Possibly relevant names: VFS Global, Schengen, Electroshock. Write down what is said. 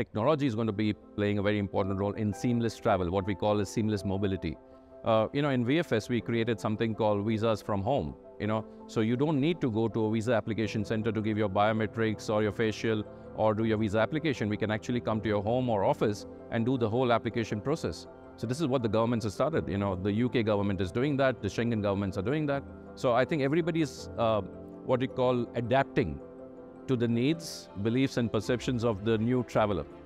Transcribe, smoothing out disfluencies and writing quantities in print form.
technology is going to be playing a very important role in seamless travel, what we call as seamless mobility. In VFS, we created something called visas from home, so you don't need to go to a visa application center to give your biometrics or your facial or do your visa application. We can actually come to your home or office and do the whole application process. So this is what the governments have started. The UK government is doing that, the Schengen governments are doing that. So I think everybody is adapting to the needs, beliefs and perceptions of the new traveler.